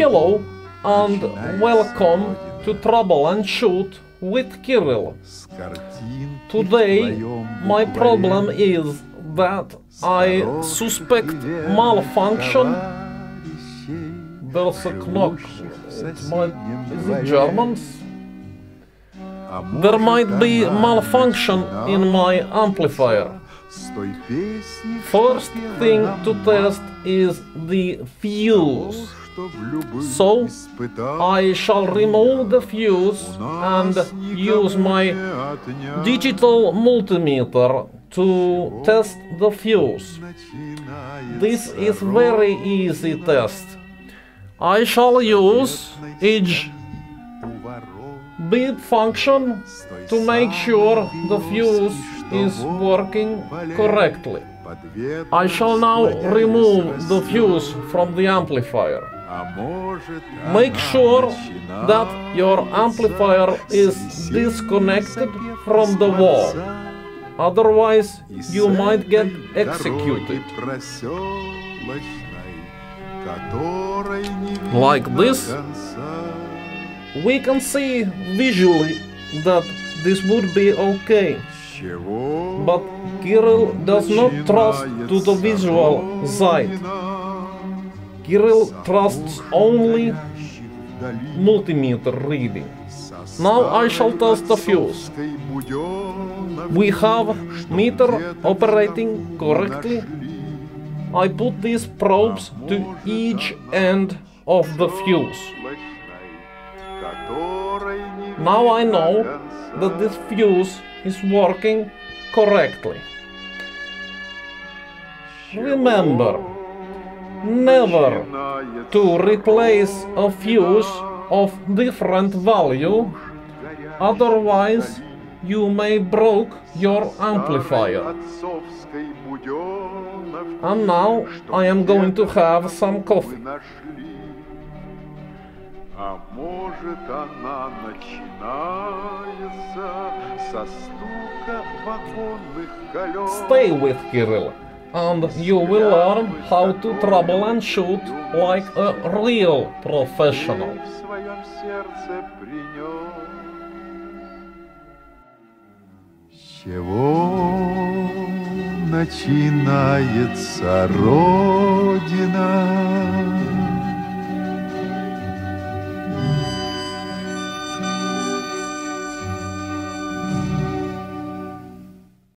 Hello and welcome to Trouble and Shoot with Kirill. Today my problem is that I suspect malfunction. There's a clock. Is it Germans? There might be malfunction in my amplifier. First thing to test is the fuse, so I shall remove the fuse and use my digital multimeter to test the fuse. This is very easy test. I shall use each bit function to make sure the fuse is working correctly. I shall now remove the fuse from the amplifier. Make sure that your amplifier is disconnected from the wall, otherwise you might get executed. Like this, we can see visually that this would be okay. But Kirill does not trust to the visual side. Kirill trusts only multimeter reading. Now I shall test the fuse. We have meter operating correctly. I put these probes to each end of the fuse. Now I know that this fuse is working correctly. Remember, never to replace a fuse of different value, otherwise you may break your amplifier. And now I am going to have some coffee. Stay with Kirill, and you will learn how to trouble and shoot like a real professional. С чего начинается Родина?